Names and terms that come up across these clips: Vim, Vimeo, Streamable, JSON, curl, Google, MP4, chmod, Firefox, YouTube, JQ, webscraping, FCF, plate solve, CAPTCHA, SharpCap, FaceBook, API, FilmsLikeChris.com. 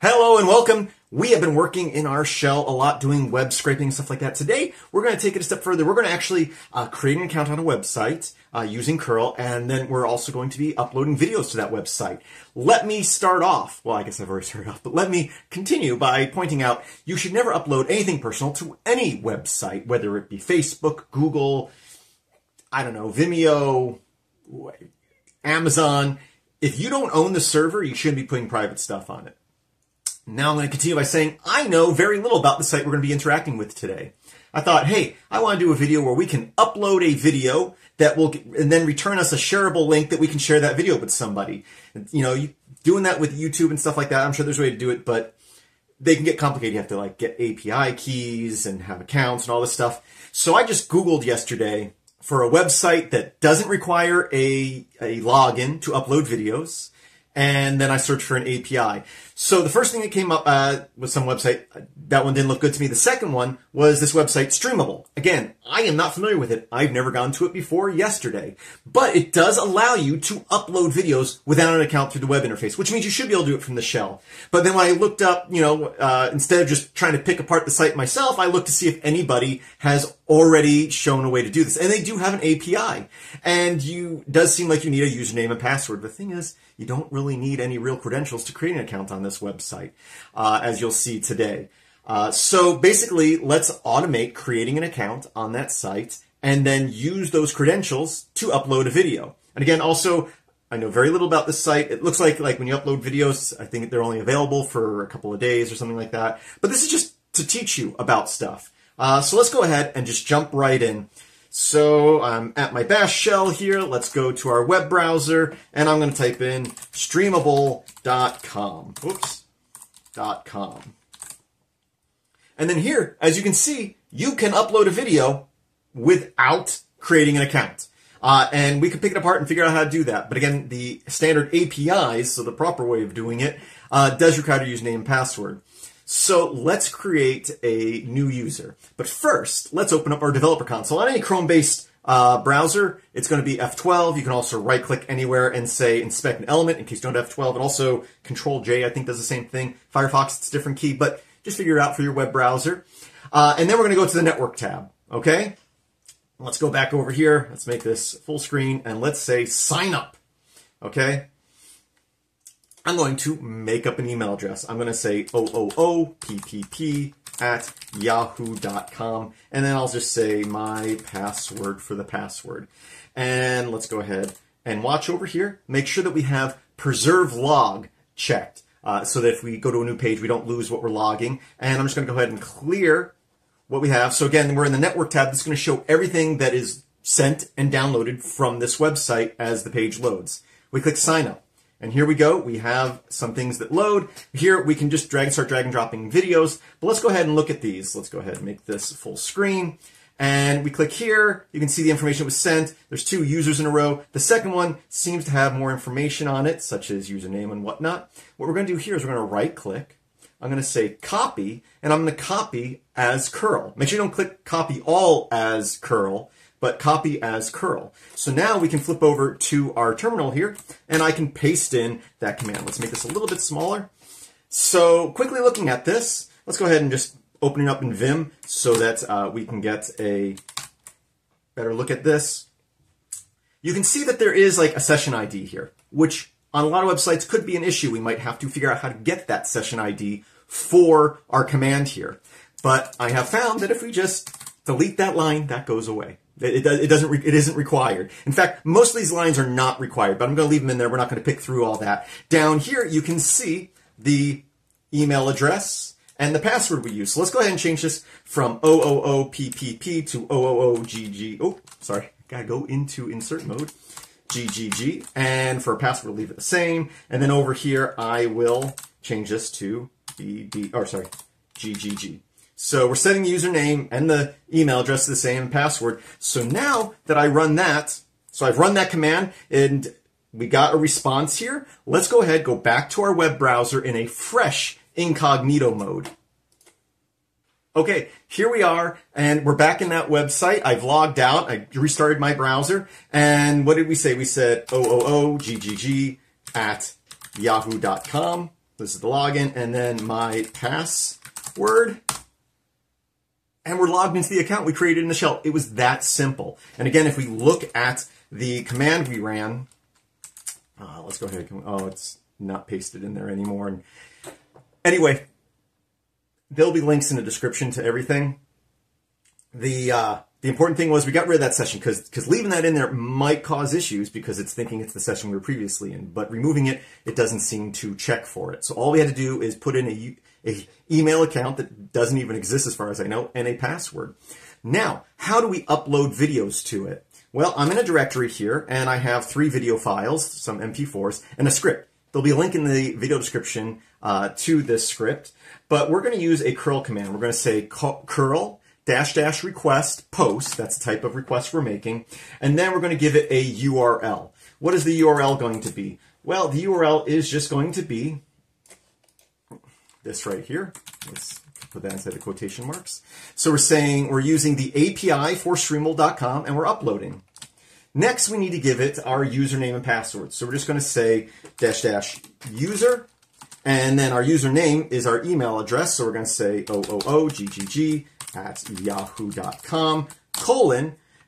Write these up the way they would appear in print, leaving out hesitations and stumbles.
Hello and welcome. We have been working in our shell a lot, doing web scraping and stuff like that. Today, we're going to take it a step further. We're going to actually create an account on a website using curl, and then we're also going to be uploading videos to that website. Let me start off. Well, I guess I've already started off, but let me continue by pointing out you should never upload anything personal to any website, whether it be Facebook, Google, I don't know, Vimeo, Amazon. If you don't own the server, you shouldn't be putting private stuff on it. Now I'm going to continue by saying I know very little about the site we're going to be interacting with today. I thought, hey, I want to do a video where we can upload a video that will, and then return us a shareable link that we can share that video with somebody. And, you know, doing that with YouTube and stuff like that, I'm sure there's a way to do it, but they can get complicated. You have to like get API keys and have accounts and all this stuff. So I just Googled yesterday for a website that doesn't require a login to upload videos. And then I searched for an API. So the first thing that came up was some website. That one didn't look good to me. The second one was this website, Streamable. Again, I am not familiar with it. I've never gone to it before yesterday. But it does allow you to upload videos without an account through the web interface, which means you should be able to do it from the shell. But then when I looked up, you know, instead of just trying to pick apart the site myself, I looked to see if anybody has already shown a way to do this. And they do have an API. And it does seem like you need a username and password. The thing is, you don't really need any real credentials to create an account on this website, as you'll see today. So basically, let's automate creating an account on that site and then use those credentials to upload a video. And again, also, I know very little about this site. It looks like when you upload videos, I think they're only available for a couple of days or something like that. But this is just to teach you about stuff. So let's go ahead and just jump right in. So I'm at my bash shell here. Let's go to our web browser, and I'm going to type in streamable.com. Oops, .com. And then here, as you can see, you can upload a video without creating an account. And we can pick it apart and figure out how to do that. But again, the standard APIs, so the proper way of doing it, does require a username and password. So let's create a new user. But first, let's open up our developer console. On any Chrome-based browser, it's going to be F12. You can also right-click anywhere and say inspect an element in case you don't have F12. And also Control-J, I think, does the same thing. Firefox, it's a different key, but just figure it out for your web browser. And then we're going to go to the Network tab, okay? Let's go back over here. Let's make this full screen, and let's say sign up, okay? I'm going to make up an email address. I'm going to say OOOPPP@yahoo.com. And then I'll just say my password for the password. And let's go ahead and watch over here. Make sure that we have preserve log checked so that if we go to a new page, we don't lose what we're logging. And I'm just going to go ahead and clear what we have. So again, we're in the network tab. That's going to show everything that is sent and downloaded from this website as the page loads. We click sign up. And here we go. We have some things that load. Here we can just start drag and dropping videos. But let's go ahead and look at these. Let's go ahead and make this full screen. And we click here. You can see the information that was sent. There's two users in a row. The second one seems to have more information on it, such as username and whatnot. What we're going to do here is we're going to right-click. I'm going to say copy, and I'm going to copy as curl. Make sure you don't click copy all as curl, but copy as curl. So now we can flip over to our terminal here, and I can paste in that command. Let's make this a little bit smaller. So quickly looking at this, let's go ahead and just open it up in Vim so that we can get a better look at this. You can see that there is like a session ID here, which on a lot of websites could be an issue. We might have to figure out how to get that session ID for our command here. But I have found that if we just delete that line, that goes away. It isn't required. In fact, most of these lines are not required, but I'm going to leave them in there. We're not going to pick through all that. Down here, you can see the email address and the password we use. So let's go ahead and change this from OOOPPP to OOOGG. Oh, sorry. Got to go into insert mode. GGG. And for a password, we'll leave it the same. And then over here, I will change this to BD, or sorry, GGG. So we're setting the username and the email address the same password. So now that I run that, so I've run that command and we got a response here. Let's go ahead, go back to our web browser in a fresh incognito mode. Okay, here we are, and we're back in that website. I've logged out. I restarted my browser. And what did we say? We said OOOGGG@yahoo.com. This is the login and then my password. And we're logged into the account we created in the shell. It was that simple. And again, if we look at the command we ran, let's go ahead and, oh, it's not pasted in there anymore. And anyway, there'll be links in the description to everything. The important thing was we got rid of that session because leaving that in there might cause issues because it's thinking it's the session we were previously in, but removing it, it doesn't seem to check for it. So all we had to do is put in a email account that doesn't even exist as far as I know and a password. Now, how do we upload videos to it? Well, I'm in a directory here and I have 3 video files, some MP4s, and a script. There'll be a link in the video description to this script, but we're going to use a curl command. We're going to say curl -- request post, that's the type of request we're making, and then we're going to give it a URL. What is the URL going to be? Well, the URL is just going to be this right here. Let's put that inside the quotation marks. So we're saying we're using the API for Streamable.com and we're uploading. Next, we need to give it our username and password. So we're just going to say -- user, and then our username is our email address. So we're going to say oooggg@yahoo.com ;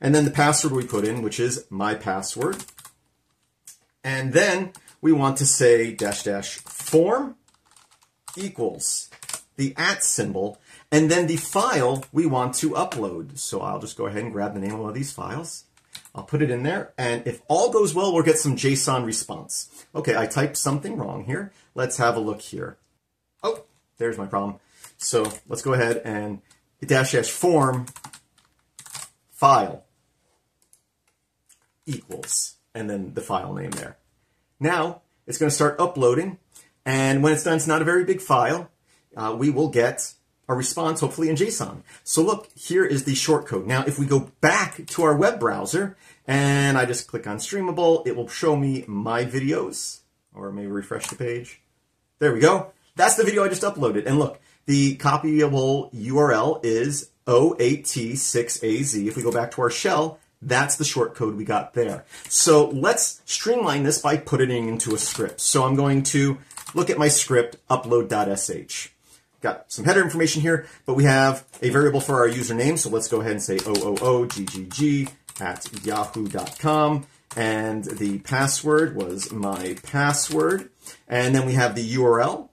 and then the password we put in, which is my password. And then we want to say -- form = the @ symbol, and then the file we want to upload. So I'll just go ahead and grab the name of one of these files. I'll put it in there, and if all goes well, we'll get some JSON response. Okay, I typed something wrong here. Let's have a look here. Oh, there's my problem. So let's go ahead and -- form file = and then the file name there. Now it's going to start uploading, and when it's done, it's not a very big file. We will get a response, hopefully in JSON. So look, here is the shortcode. Now, if we go back to our web browser and I just click on Streamable, it will show me my videos, or maybe refresh the page. There we go. That's the video I just uploaded. And look, the copyable URL is 086AZ. If we go back to our shell, that's the shortcode we got there. So let's streamline this by putting it into a script. So I'm going to look at my script, upload.sh. Got some header information here, but we have a variable for our username. So let's go ahead and say oooggg@yahoo.com. And the password was my password. And then we have the URL.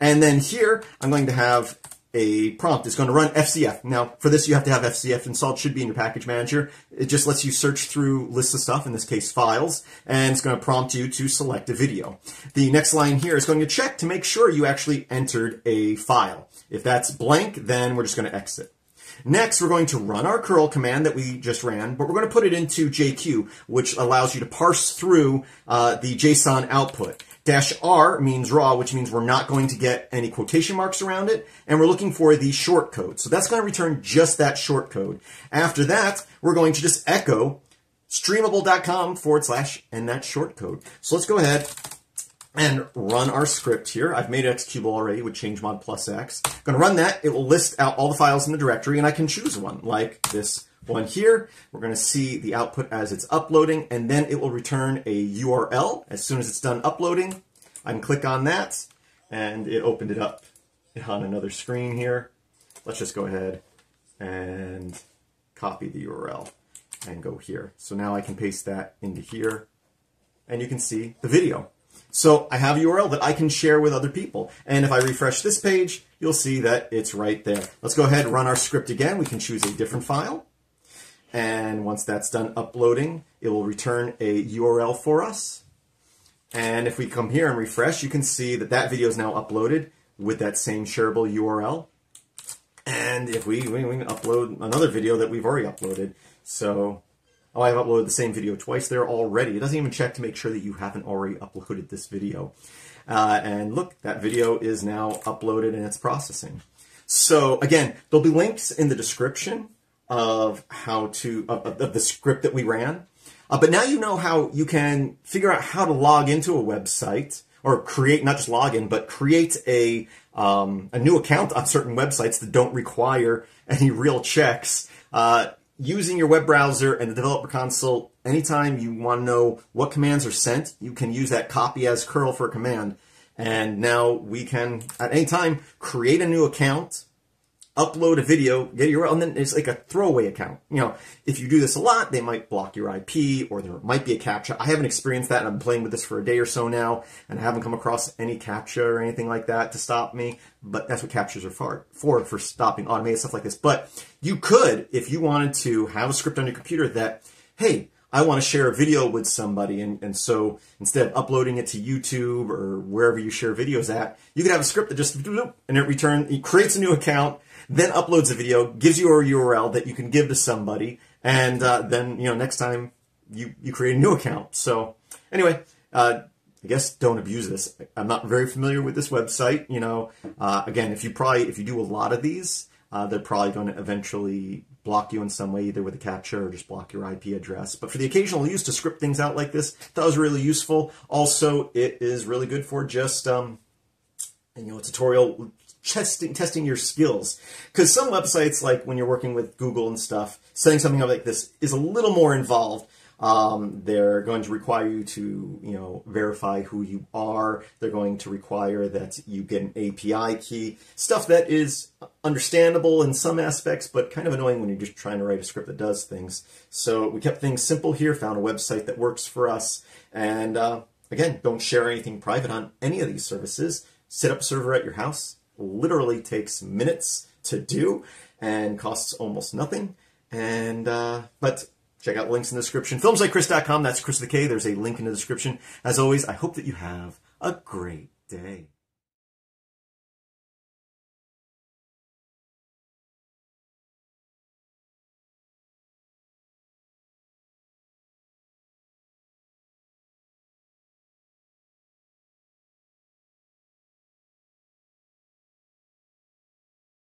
And then here, I'm going to have a prompt. It's going to run FCF. Now, for this, you have to have FCF installed. It should be in your package manager. It just lets you search through lists of stuff, in this case, files, and it's going to prompt you to select a video. The next line here is going to check to make sure you actually entered a file. If that's blank, then we're just going to exit. Next, we're going to run our curl command that we just ran, but we're going to put it into JQ, which allows you to parse through the JSON output. -R means raw, which means we're not going to get any quotation marks around it, and we're looking for the short code. So that's going to return just that short code. After that, we're going to just echo streamable.com/ and that short code. So let's go ahead and run our script here. I've made it executable already with changemod +x. I'm going to run that. It will list out all the files in the directory, and I can choose one like this one here. We're going to see the output as it's uploading, and then it will return a URL as soon as it's done uploading. I can click on that, and it opened it up on another screen here. Let's just go ahead and copy the URL and go here. So now I can paste that into here, and you can see the video. So I have a URL that I can share with other people. And if I refresh this page, you'll see that it's right there. Let's go ahead and run our script again. We can choose a different file. And once that's done uploading, it will return a URL for us. And if we come here and refresh, you can see that that video is now uploaded with that same shareable URL. And if we can upload another video that we've already uploaded. So, oh, I've uploaded the same video twice there already. It doesn't even check to make sure that you haven't already uploaded this video. And look, that video is now uploaded and it's processing. So again, there'll be links in the description of how to of the script that we ran, but now you know how you can figure out how to log into a website or create, not just log in, but create a new account on certain websites that don't require any real checks using your web browser and the developer console. Anytime you want to know what commands are sent, you can use that copy as curl for a command. And now we can, at any time, create a new account, upload a video, get your, and then it's like a throwaway account. You know, if you do this a lot, they might block your IP, or there might be a CAPTCHA. I haven't experienced that, and I've been playing with this for a day or so now, and I haven't come across any CAPTCHA or anything like that to stop me. But that's what CAPTCHAs are for stopping automated stuff like this. But you could, if you wanted to, have a script on your computer that, hey, I want to share a video with somebody, and so instead of uploading it to YouTube or wherever you share videos at, you could have a script that just, and it creates a new account, then uploads a video, gives you a URL that you can give to somebody, and then, you know, next time you create a new account. So anyway, I guess don't abuse this. I'm not very familiar with this website. You know, again, if you do a lot of these, they're probably going to eventually block you in some way, either with a CAPTCHA or just block your IP address. But for the occasional use to script things out like this, that was really useful. Also, it is really good for just, you know, a tutorial testing your skills. Because some websites, like when you're working with Google and stuff, setting something up like this is a little more involved. They're going to require you to, you know, verify who you are. They're going to require that you get an API key. Stuff that is understandable in some aspects, but kind of annoying when you're just trying to write a script that does things. So we kept things simple here, found a website that works for us. And again, don't share anything private on any of these services. Set up a server at your house. Literally takes minutes to do and costs almost nothing. And, but check out links in the description. FilmsLikeChris.com, that's Chris with a K. There's a link in the description. As always, I hope that you have a great day.